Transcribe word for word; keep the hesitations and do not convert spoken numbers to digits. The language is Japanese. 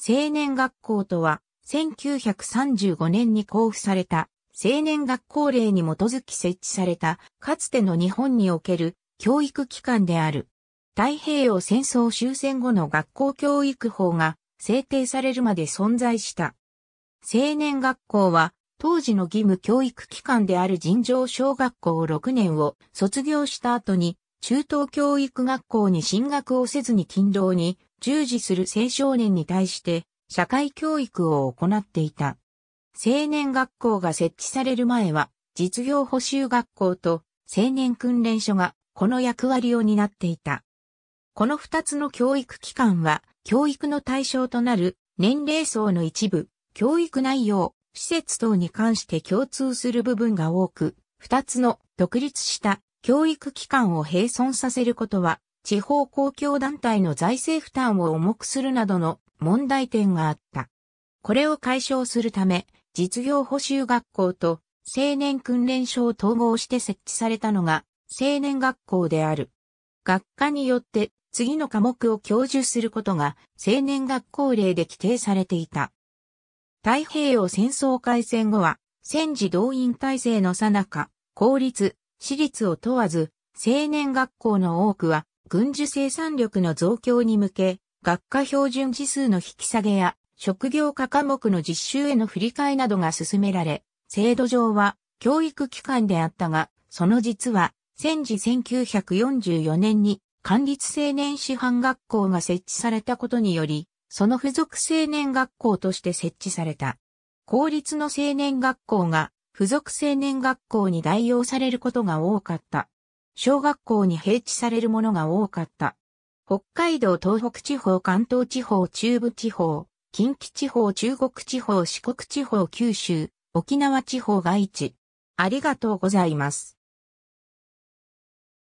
青年学校とは、せんきゅうひゃくさんじゅうごねんに公布された、青年学校令に基づき設置された、かつての日本における教育機関である。太平洋戦争終戦後の学校教育法が制定されるまで存在した。青年学校は、当時の義務教育機関である尋常小学校ろくねんを卒業した後に、中等教育学校に進学をせずに勤労に従事する青少年に対して社会教育を行っていた。青年学校が設置される前は実業補習学校と青年訓練所がこの役割を担っていた。この二つの教育機関は教育の対象となる年齢層の一部、教育内容、施設等に関して共通する部分が多く、二つの独立した教育機関を併存させることは、地方公共団体の財政負担を重くするなどの問題点があった。これを解消するため、実業補習学校と青年訓練所を統合して設置されたのが青年学校である。学科によって次の科目を教授することが青年学校令で規定されていた。太平洋戦争開戦後は、戦時動員体制の最中、公立、私立を問わず、青年学校の多くは、軍需生産力の増強に向け、学科標準時数の引き下げや、職業科科目の実習への振り替えなどが進められ、制度上は、教育機関であったが、その実は、戦時せんきゅうひゃくよんじゅうよねんに、官立青年師範学校が設置されたことにより、その付属青年学校として設置された。公立の青年学校が付属青年学校に代用されることが多かった。小学校に併置されるものが多かった。北海道東北地方、関東地方、中部地方、近畿地方、中国地方、四国地方、九州、沖縄地方が一。ありがとうございます。